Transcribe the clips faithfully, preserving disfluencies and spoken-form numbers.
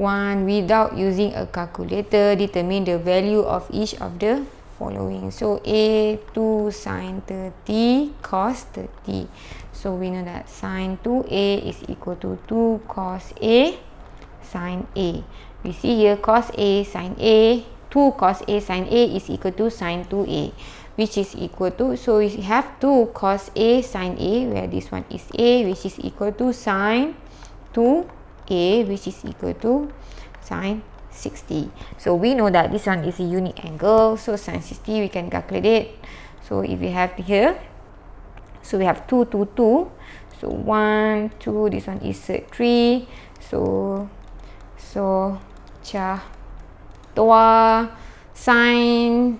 one without using a calculator. Determine the value of each of the following. So A two sine thirty cos thirty. So we know that sine two A is equal to two cos A sine A. We see here cos A sine A, two cos A sine A is equal to sine two A, which is equal to, so we have two cos A sine A, where this one is A, which is equal to sine two A, which is equal to sine sixty. So we know that this one is a unit angle, so sine sixty we can calculate it. So if we have here, so we have two, two, two, so one, two, this one is three, so so cha toa sine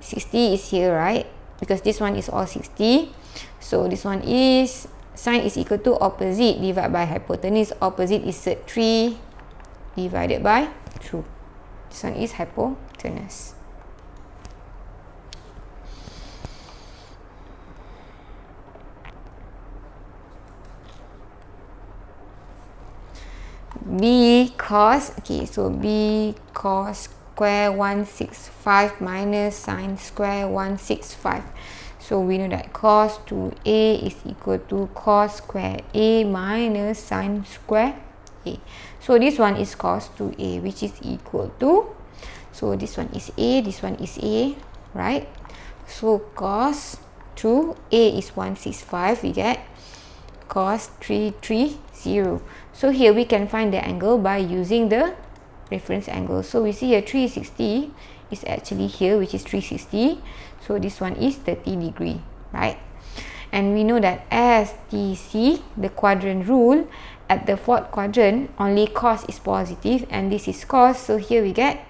sixty is here, right? Because this one is all sixty, so this one is sine is equal to opposite divided by hypotenuse. Opposite is three divided by two. This one is hypotenuse. B cos, okay, so B cos square one sixty-five minus sine square one sixty-five. So we know that cos two A is equal to cos square A minus sine square A. So this one is cos two A, which is equal to, so this one is A, this one is A, right? So cos two A is one sixty-five, we get cos three thirty. So here we can find the angle by using the reference angle. So we see here three sixty is actually here, which is three sixty. So this one is thirty degree, right? And we know that S T C, the quadrant rule, at the fourth quadrant, only cos is positive, and this is cos. So here we get,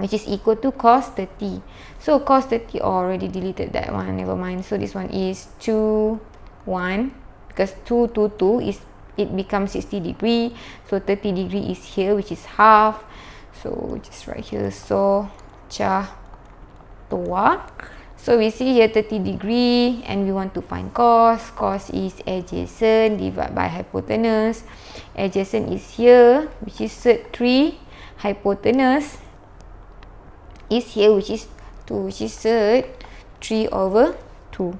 which is equal to cos thirty. So cos thirty, already deleted that one, never mind. So this one is two, one, because two, two, two is, it becomes sixty degree. So thirty degree is here, which is half. So just right here, so cha toa. So we see here thirty degree, and we want to find cos. Cos is adjacent divided by hypotenuse. Adjacent is here, which is three. Hypotenuse is here, which is two, which is three over two.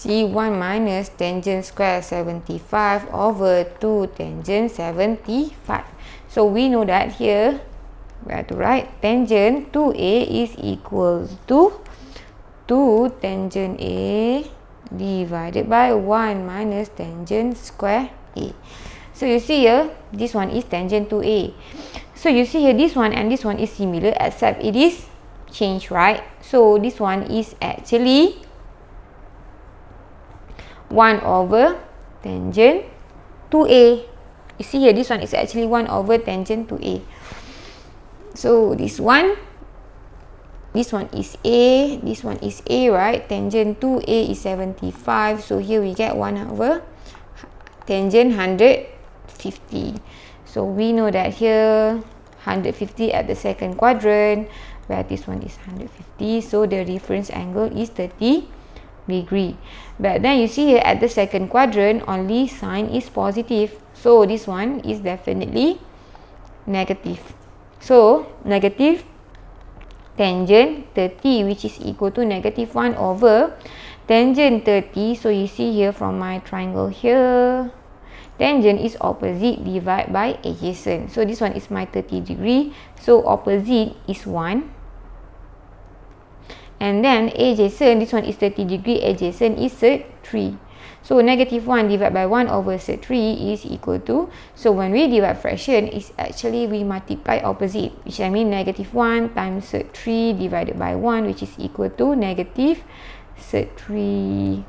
C one minus tangent square seventy-five over two tangent seventy-five. So we know that here, we have to write tangent two A is equal to two tangent A divided by one minus tangent square A. So you see here, this one is tangent two A. So you see here, this one and this one is similar, except it is changed, right? So this one is actually one over tangent two A. You see here, this one is actually one over tangent two A. So this one, this one is A, this one is A, right? Tangent two A is seventy-five. So here we get one over tangent one hundred fifty. So we know that here, one hundred fifty at the second quadrant, where this one is one hundred fifty. So the reference angle is thirty degree. But then you see here at the second quadrant, only sine is positive, so this one is definitely negative. So negative tangent thirty, which is equal to negative one over tangent thirty. So you see here from my triangle here, tangent is opposite divided by adjacent. So this one is my thirty degree, so opposite is one. And then adjacent, this one is thirty degree, adjacent is three. So negative one divided by one over three is equal to, so when we divide fraction, is actually we multiply opposite, which I mean negative one times three divided by one, which is equal to negative three.